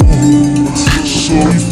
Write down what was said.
home.